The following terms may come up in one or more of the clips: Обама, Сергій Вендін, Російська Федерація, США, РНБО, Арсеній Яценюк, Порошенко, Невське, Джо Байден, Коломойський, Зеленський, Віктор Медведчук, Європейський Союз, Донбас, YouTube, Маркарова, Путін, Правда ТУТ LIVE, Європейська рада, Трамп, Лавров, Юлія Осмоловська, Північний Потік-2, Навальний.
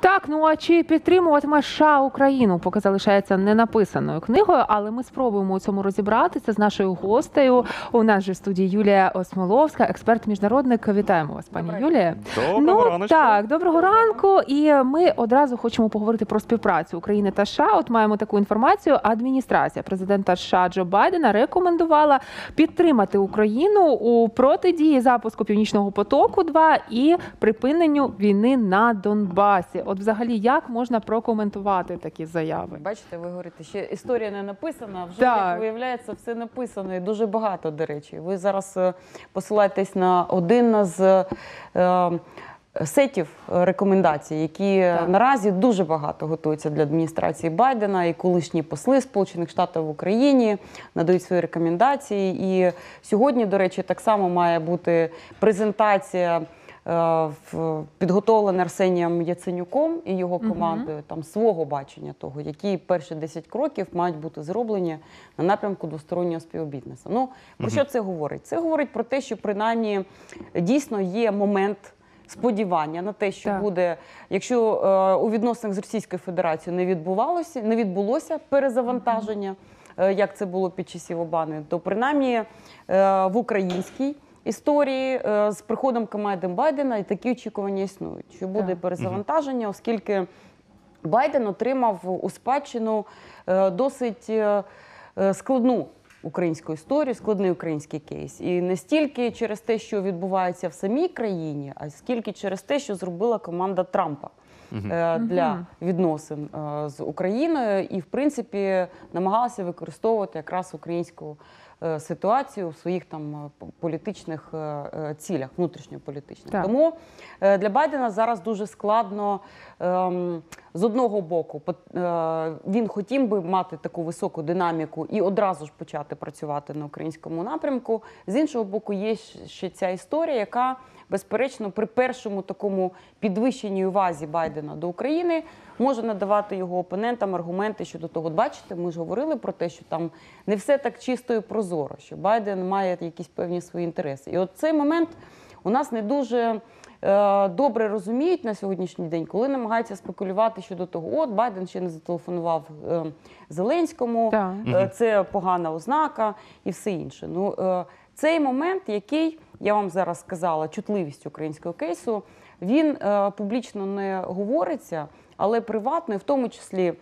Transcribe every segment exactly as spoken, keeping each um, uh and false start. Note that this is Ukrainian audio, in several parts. Так, ну а чи підтримуватиме США Україну, поки залишається ненаписаною книгою, але ми спробуємо у цьому розібратися з нашою гостею. У нас же в студії Юлія Осмоловська, експерт-міжнародник. Вітаємо вас, пані Юлія. Доброго ну, ранку. Так, доброго ранку. І ми одразу хочемо поговорити про співпрацю України та США. От маємо таку інформацію. Адміністрація президента США Джо Байдена рекомендувала підтримати Україну у протидії запуску Північного потоку два і припиненню війни на Донбасі. От взагалі, як можна прокоментувати такі заяви? Бачите, ви говорите, ще історія не написана, вже, як виявляється, все написано і дуже багато, до речі. Ви зараз посилаєтесь на один з е, сетів рекомендацій, які так. наразі дуже багато готуються для адміністрації Байдена, і колишні посли Сполучених Штатів в Україні надають свої рекомендації. І сьогодні, до речі, так само має бути презентація підготовлений Арсенієм Яценюком і його командою там свого бачення того, які перші десять кроків мають бути зроблені на напрямку двостороннього співробітництва. Ну, про що це говорить? Це говорить про те, що принаймні дійсно є момент сподівання на те, що так. буде, якщо е, у відносинах з Російською Федерацією не відбувалося, не відбулося перезавантаження, е, як це було під часів Обами, то принаймні е, в українській історії з приходом команди Байдена і такі очікування існують, що буде перезавантаження, оскільки Байден отримав у спадщину досить складну українську історію, складний український кейс. І не стільки через те, що відбувається в самій країні, а скільки через те, що зробила команда Трампа для відносин з Україною і, в принципі, намагалася використовувати якраз українську ситуацію в своїх там політичних цілях, внутрішньополітичних. Так. Тому для Байдена зараз дуже складно, з одного боку, він хотів би мати таку високу динаміку і одразу ж почати працювати на українському напрямку. З іншого боку, є ще ця історія, яка, безперечно, при першому такому підвищенні увазі Байдена до України може надавати його опонентам аргументи щодо того, бачите, ми ж говорили про те, що там не все так чисто і прозоро, що Байден має якісь певні свої інтереси. І от цей момент у нас не дуже е, добре розуміють на сьогоднішній день, коли намагаються спекулювати щодо того, от Байден ще не зателефонував е, Зеленському, е, це погана ознака і все інше. Ну, е, цей момент, який, я вам зараз сказала, чутливість українського кейсу, він е, публічно не говориться, але приватно, в тому числі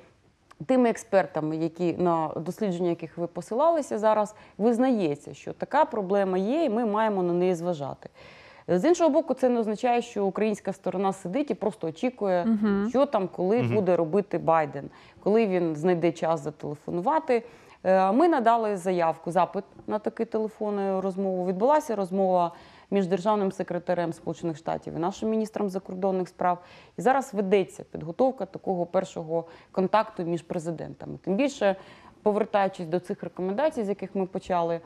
тими експертами, які, на дослідження яких ви посилалися зараз, визнається, що така проблема є і ми маємо на неї зважати. З іншого боку, це не означає, що українська сторона сидить і просто очікує, угу. що там, коли угу. буде робити Байден, коли він знайде час зателефонувати. Ми надали заявку, запит на таку телефонну розмову. Відбулася розмова між державним секретарем Сполучених Штатів і нашим міністром закордонних справ. І зараз ведеться підготовка такого першого контакту між президентами. Тим більше, повертаючись до цих рекомендацій, з яких ми почали,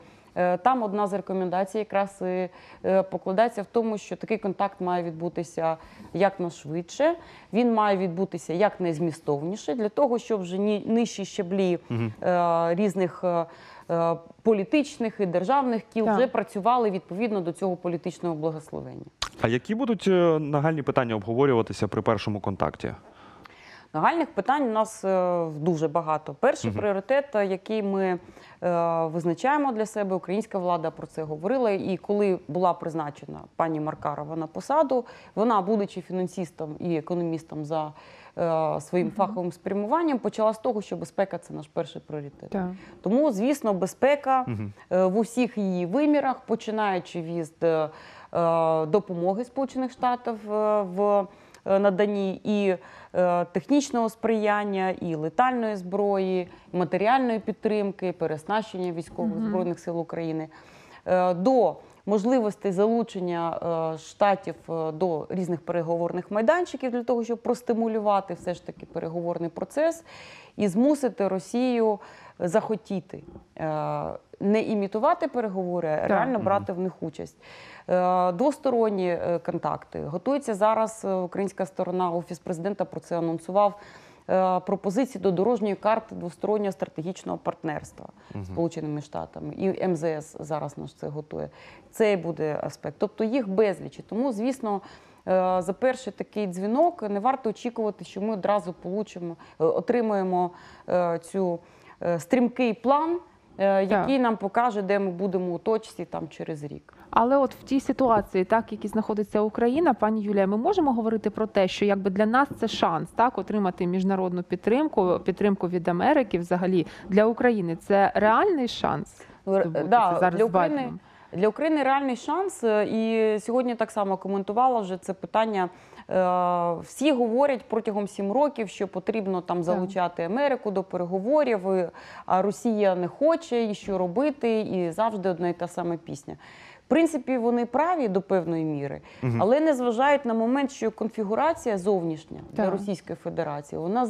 там одна з рекомендацій якраз і покладається в тому, що такий контакт має відбутися якнайшвидше, він має відбутися якнайзмістовніше, для того, щоб вже нижчі щаблі е, різних е, політичних і державних кіл так. вже працювали відповідно до цього політичного благословення. А які будуть нагальні питання обговорюватися при першому контакті? Нагальних питань у нас дуже багато. Перший пріоритет, який ми визначаємо для себе, українська влада про це говорила. І коли була призначена пані Маркарова на посаду, вона, будучи фінансистом і економістом за своїм фаховим спрямуванням, почала з того, що безпека – це наш перший пріоритет. Так. Тому, звісно, безпека в усіх її вимірах, починаючи від допомоги Сполучених Штатів в наданні і е, технічного сприяння, і летальної зброї, і матеріальної підтримки, переоснащення військових mm-hmm. Збройних сил України, е, до можливостей залучення е, штатів е, до різних переговорних майданчиків для того, щоб простимулювати все ж таки переговорний процес і змусити Росію захотіти е, не імітувати переговори, а реально брати в них участь. Двосторонні контакти. Готується зараз українська сторона, Офіс президента про це анонсував, пропозиції до дорожньої карти двостороннього стратегічного партнерства з Сполученими Штатами. І МЗС зараз нас це готує. Це буде аспект. Тобто їх безліч. Тому, звісно, за перший такий дзвінок не варто очікувати, що ми одразу получимо, отримаємо цю стрімкий план, який нам покаже, де ми будемо у точці там, через рік. Але от в тій ситуації, так, в якій знаходиться Україна, пані Юлія, ми можемо говорити про те, що якби для нас це шанс, так, отримати міжнародну підтримку, підтримку від Америки взагалі. Для України це реальний шанс здобути да, це зараз з Байденом? Для України реальний шанс, і сьогодні так само коментувала вже це питання. Всі говорять протягом сім років, що потрібно там залучати Америку до переговорів, а Росія не хоче, і що робити, і завжди одна і та сама пісня. В принципі, вони праві до певної міри, але не зважають на момент, що конфігурація зовнішня для Російської Федерації, вона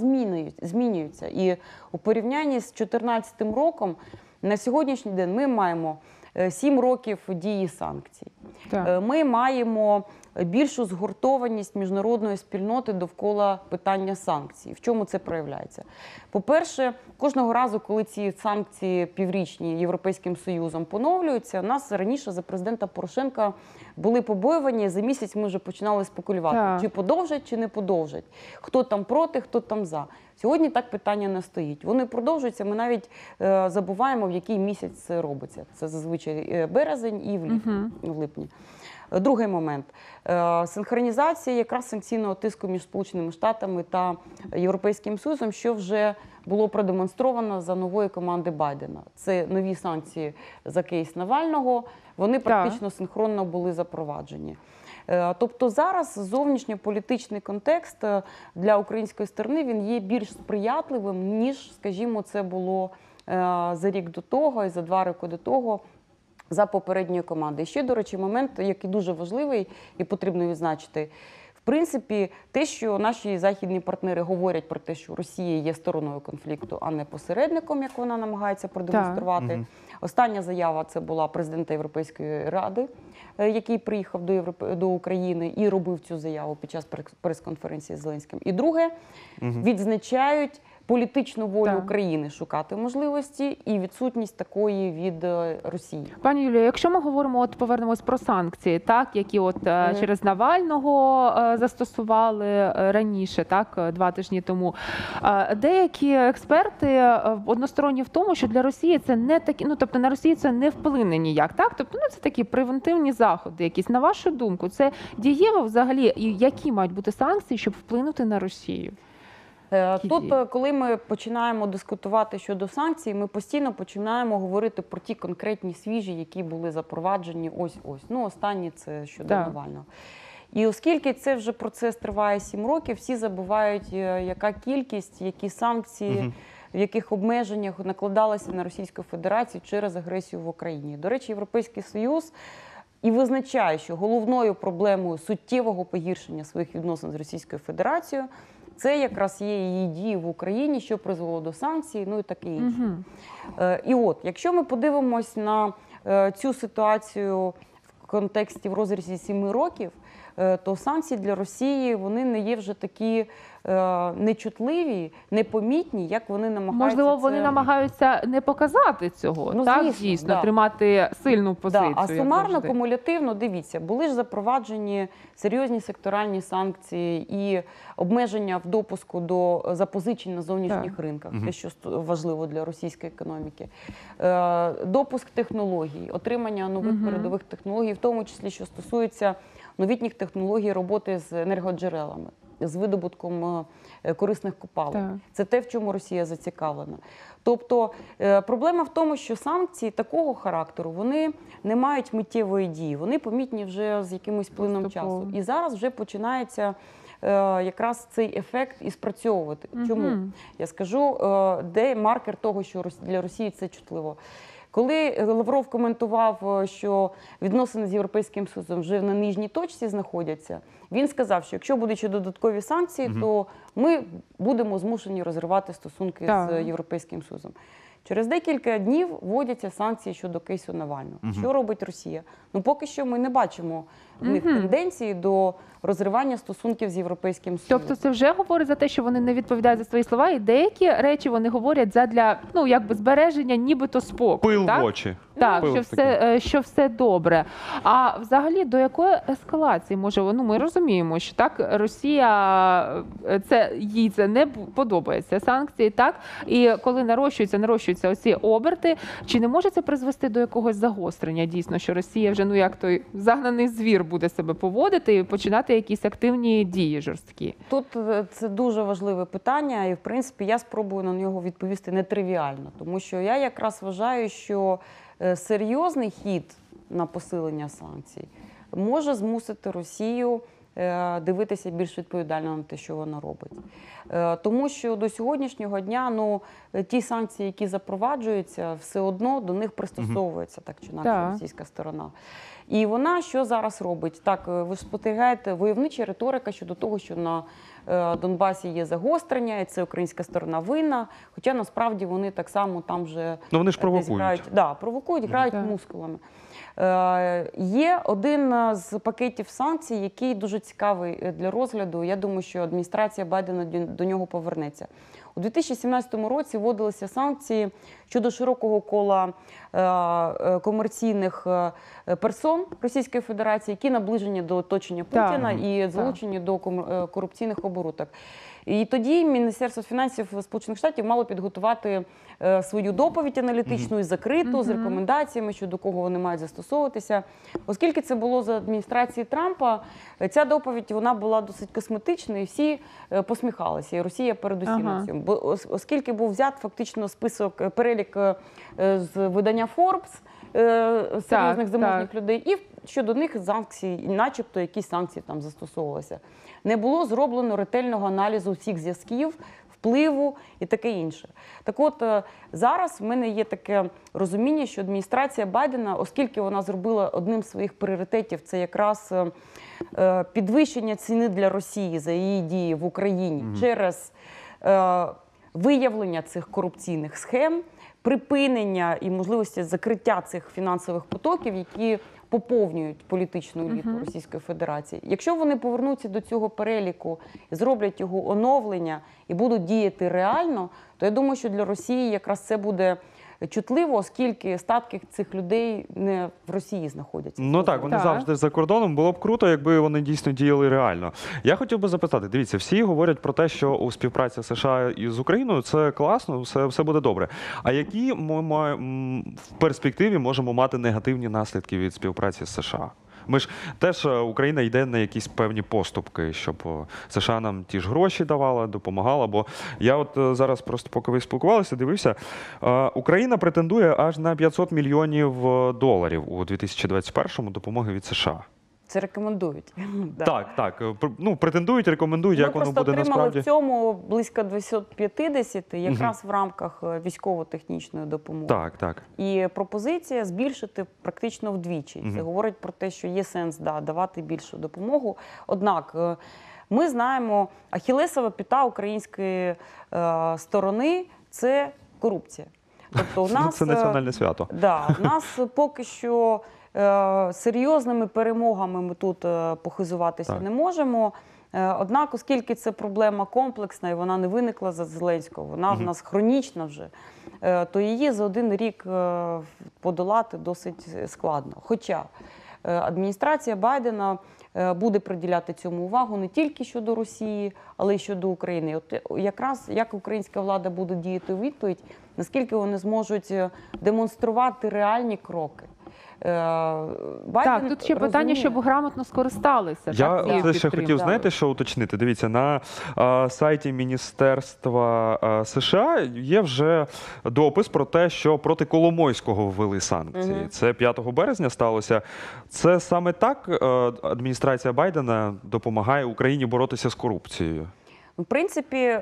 змінюється. І у порівнянні з дві тисячі чотирнадцятим роком, на сьогоднішній день ми маємо сім років дії санкцій. Ми маємо більшу згуртованість міжнародної спільноти довкола питання санкцій. В чому це проявляється? По-перше, кожного разу, коли ці санкції піврічні Європейським Союзом поновлюються, у нас раніше за президента Порошенка були побоювання, за місяць ми вже починали спекулювати, чи подовжать, чи не подовжать, хто там проти, хто там за. Сьогодні так питання не стоїть. Вони продовжуються, ми навіть забуваємо, в який місяць це робиться. Це зазвичай березень і в липні. Другий момент. Синхронізація якраз санкційного тиску між Сполученими Штатами та Європейським Союзом, що вже було продемонстровано за нової команди Байдена. Це нові санкції за кейс Навального, вони практично синхронно були запроваджені. Тобто зараз зовнішньополітичний контекст для української сторони, він є більш сприятливим, ніж, скажімо, це було за рік до того і за два роки до того, за попередньою командою. І ще, до речі, момент, який дуже важливий і потрібно відзначити. В принципі, те, що наші західні партнери говорять про те, що Росія є стороною конфлікту, а не посередником, як вона намагається продемонструвати. Остання заява – це була президента Європейської ради, який приїхав до України і робив цю заяву під час прес-конференції з Зеленським. І друге – відзначають політичну волю України шукати можливості і відсутність такої від Росії. Пані Юлія, якщо ми говоримо, от повернемось про санкції, так, які от через Навального застосували раніше, так, два тижні тому. Деякі експерти односторонні в тому, що для Росії це не такі, ну, тобто на Росії це не вплине ніяк, так? Тобто, ну, це такі превентивні заходи якісь. На вашу думку, це дієво взагалі, які мають бути санкції, щоб вплинути на Росію? Тут, коли ми починаємо дискутувати щодо санкцій, ми постійно починаємо говорити про ті конкретні свіжі, які були запроваджені ось-ось. Ну, останні – це щодо Навального. І оскільки це вже процес триває сім років, всі забувають, яка кількість, які санкції, в яких обмеженнях накладалися на Російську Федерацію через агресію в Україні. До речі, Європейський Союз і визначає, що головною проблемою суттєвого погіршення своїх відносин з Російською Федерацією це якраз є її дії в Україні, що призвело до санкцій, ну і таке інше. І от, якщо ми подивимось на цю ситуацію в контексті в розрізі сіми років, то санкції для Росії, вони не є вже такі нечутливі, непомітні, як вони намагаються це... Можливо, вони намагаються не показати цього, так, дійсно, тримати сильну позицію. А сумарно, кумулятивно, дивіться, були ж запроваджені серйозні секторальні санкції і обмеження в допуску до запозичень на зовнішніх ринках, те, що важливо для російської економіки. Допуск технологій, отримання нових передових технологій, в тому числі, що стосується новітніх технологій роботи з енергоджерелами, з видобутком корисних копалин. Це те, в чому Росія зацікавлена. Тобто проблема в тому, що санкції такого характеру, вони не мають миттєвої дії, вони помітні вже з якимось плином часу. І зараз вже починається якраз цей ефект і спрацьовувати. Чому? Я скажу, де маркер того, що для Росії це чутливо. Коли Лавров коментував, що відносини з Європейським Союзом вже на нижній точці знаходяться, він сказав, що якщо будуть ще додаткові санкції, то ми будемо змушені розривати стосунки з Європейським Союзом. Через декілька днів вводяться санкції щодо кейсу Навального. Угу. Що робить Росія? Ну, поки що ми не бачимо в них угу. тенденції до розривання стосунків з Європейським Союзом. Тобто це вже говорить за те, що вони не відповідають за свої слова, і деякі речі вони говорять задля, ну, якби збереження нібито спокою. Пил так? в очі. Так, Пил що, все, що все добре. А взагалі до якої ескалації може, ну, ми розуміємо, що так, Росія, це, їй це не подобається, санкції, так? І коли нарощуються, нарощуються оці оберти, чи не може це призвести до якогось загострення, дійсно, що Росія вже, ну, як той загнаний звір буде себе поводити і починати якісь активні дії жорсткі? Тут це дуже важливе питання, і, в принципі, я спробую на нього відповісти нетривіально, тому що я якраз вважаю, що серйозний хід на посилення санкцій може змусити Росію дивитися більш відповідально на те, що вона робить. Тому що до сьогоднішнього дня, ну, ті санкції, які запроваджуються, все одно до них пристосовується, так чи інакше, російська сторона. І вона що зараз робить? Так, ви ж спостерігаєте, войовнича риторика щодо того, що на Донбасі є загострення, і це українська сторона винна, хоча насправді вони так само там вже… Ну, вони ж провокують. Грають, да, провокують, грають yeah. мускулами. Е, є один з пакетів санкцій, який дуже цікавий для розгляду, я думаю, що адміністрація Байдена до нього повернеться. У дві тисячі сімнадцятому році вводилися санкції щодо широкого кола е, комерційних персон Російської Федерації, які наближені до оточення Путіна да, і залучені да. до корупційних оборудок. І тоді Міністерство фінансів Сполучених Штатів мало підготувати свою доповідь аналітичну і закриту, mm-hmm. з рекомендаціями, щодо кого вони мають застосовуватися. Оскільки це було за адміністрації Трампа, ця доповідь вона була досить косметична, і всі посміхалися, і Росія передусім на цьому. Бо оскільки був взят фактично список, перелік з видання Forbes, серйозних заможних людей, і щодо них санкцій, начебто якісь санкції там застосовувалися. Не було зроблено ретельного аналізу всіх зв'язків, впливу і таке інше. Так от, зараз в мене є таке розуміння, що адміністрація Байдена, оскільки вона зробила одним з своїх пріоритетів, це якраз підвищення ціни для Росії за її дії в Україні mm-hmm. через виявлення цих корупційних схем, припинення і можливості закриття цих фінансових потоків, які поповнюють політичну еліту uh-huh. Російської Федерації. Якщо вони повернуться до цього переліку, зроблять його оновлення і будуть діяти реально, то я думаю, що для Росії якраз це буде чутливо, оскільки статки цих людей не в Росії знаходяться. Ну так, вони так. завжди за кордоном. Було б круто, якби вони дійсно діяли реально. Я хотів би запитати, дивіться, всі говорять про те, що у співпраці США із Україною це класно, все, все буде добре. А які ми маємо, в перспективі можемо мати негативні наслідки від співпраці з США? Ми ж теж, Україна йде на якісь певні поступки, щоб США нам ті ж гроші давала, допомагала. Бо я от зараз просто, поки ви спілкувалися, дивився, Україна претендує аж на п'ятсот мільйонів доларів у дві тисячі двадцять першому допомоги від США. Це рекомендують. Так, так. Ну, претендують, рекомендують, як воно буде насправді. Ми просто отримали в цьому близько двісті п'ятдесят, якраз в рамках військово-технічної допомоги. Так, так. І пропозиція збільшити практично вдвічі. Це говорить про те, що є сенс, да, давати більшу допомогу. Однак, ми знаємо, ахілесова п'ята української сторони – це корупція. Тобто, у нас, це національне свято. Да, у нас поки що серйозними перемогами ми тут похизуватися так. не можемо. Однак, оскільки це проблема комплексна і вона не виникла за Зеленського, вона mm-hmm. в нас хронічна вже, то її за один рік подолати досить складно. Хоча адміністрація Байдена буде приділяти цьому увагу не тільки щодо Росії, але й щодо України. От якраз як українська влада буде діяти у відповідь, наскільки вони зможуть демонструвати реальні кроки. Байден так, тут ще розуміє. Питання, щоб грамотно скористалися. Я так, ще хотів, знаєте, що уточнити? Дивіться, на а, сайті Міністерства а, США є вже допис про те, що проти Коломойського ввели санкції. Угу. Це п'ятого березня сталося. Це саме так адміністрація Байдена допомагає Україні боротися з корупцією? В принципі,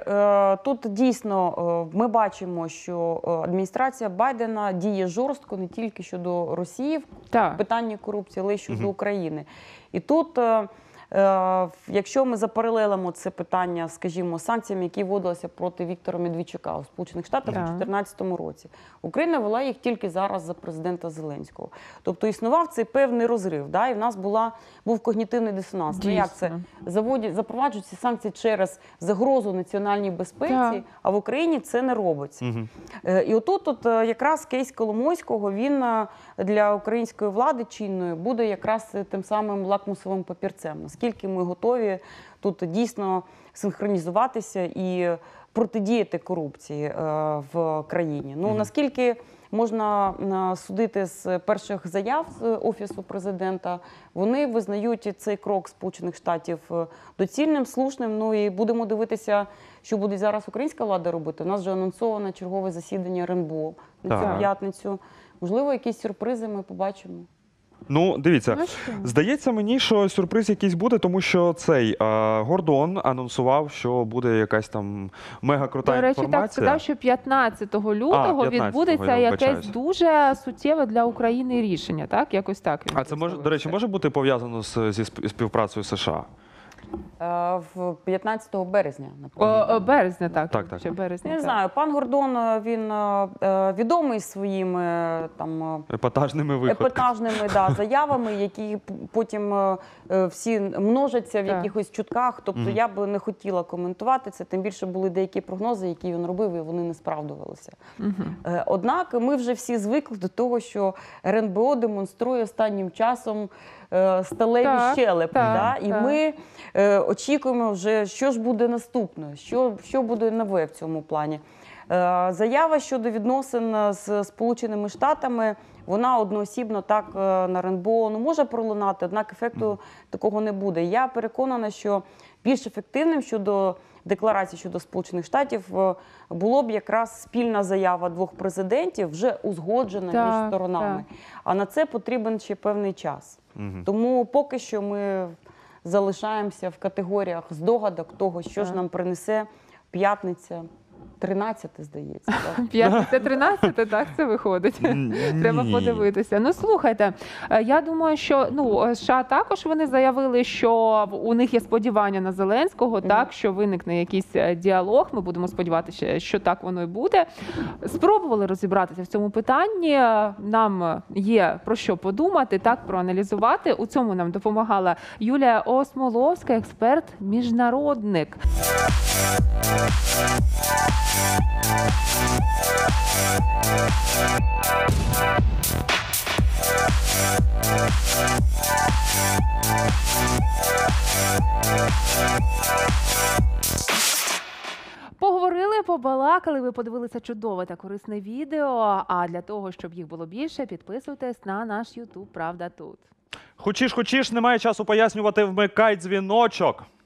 тут дійсно ми бачимо, що адміністрація Байдена діє жорстко не тільки щодо Росії в питанні корупції, але й щодо угу. України. І тут Якщо ми запаралелимо це питання, скажімо, санкціями, які вводилися проти Віктора Медведчука у Сполучених Штатах у дві тисячі чотирнадцятому році, Україна вела їх тільки зараз за президента Зеленського. Тобто існував цей певний розрив, і в нас був когнітивний дисонанс. Як це? Запроваджують ці санкції через загрозу національній безпеці, а в Україні це не робиться. І отут якраз кейс Коломойського, він для української влади чинної буде якраз тим самим лакмусовим папірцем. Наскільки ми готові тут дійсно синхронізуватися і протидіяти корупції в країні. Ну, наскільки можна судити з перших заяв з Офісу Президента, вони визнають цей крок Сполучених Штатів доцільним, слушним. Ну і будемо дивитися, що буде зараз українська влада робити. У нас вже анонсовано чергове засідання РНБО на цю п'ятницю. Можливо, якісь сюрпризи ми побачимо. Ну, дивіться, здається мені, що сюрприз якийсь буде, тому що цей Гордон анонсував, що буде якась там мега-крута інформація. До речі, так сказав, що п'ятнадцятого лютого відбудеться якесь дуже суттєве для України рішення, так? Якось так. А це, до речі, може бути пов'язано зі співпрацею США? п'ятнадцятого березня, наприклад. Березня, так. Я не знаю, пан Гордон, він відомий своїми епатажними заявами, які потім всі множаться в якихось чутках. Тобто я б не хотіла коментувати це, тим більше були деякі прогнози, які він робив, і вони не справдувалися. Однак ми вже всі звикли до того, що РНБО демонструє останнім часом сталеві щелепи, і ми очікуємо вже, що ж буде наступне, що буде нове в цьому плані. Заява щодо відносин з Сполученими Штатами, вона одноосібно так на РНБО може пролунати, однак ефекту такого не буде. Я переконана, що більш ефективним щодо декларації щодо Сполучених Штатів було б якраз спільна заява двох президентів, вже узгоджена між сторонами. А на це потрібен ще певний час. Тому поки що ми залишаємося в категоріях здогадок того, що ж нам принесе п'ятниця тринадцяте, здається. П'ятниця тринадцяте, так це виходить. Треба подивитися. Ну, слухайте, я думаю, що США також вони заявили, що у них є сподівання на Зеленського, так, що виникне якийсь діалог. Ми будемо сподіватися, що так воно і буде. Спробували розібратися в цьому питанні. Нам є про що подумати, так, проаналізувати. У цьому нам допомагала Юлія Осмоловська, експерт-міжнародник. Поговорили, побалакали, ви подивилися чудове та корисне відео, а для того, щоб їх було більше, підписуйтесь на наш YouTube «Правда тут». Хочеш, хочеш, немає часу пояснювати, вмикай дзвіночок.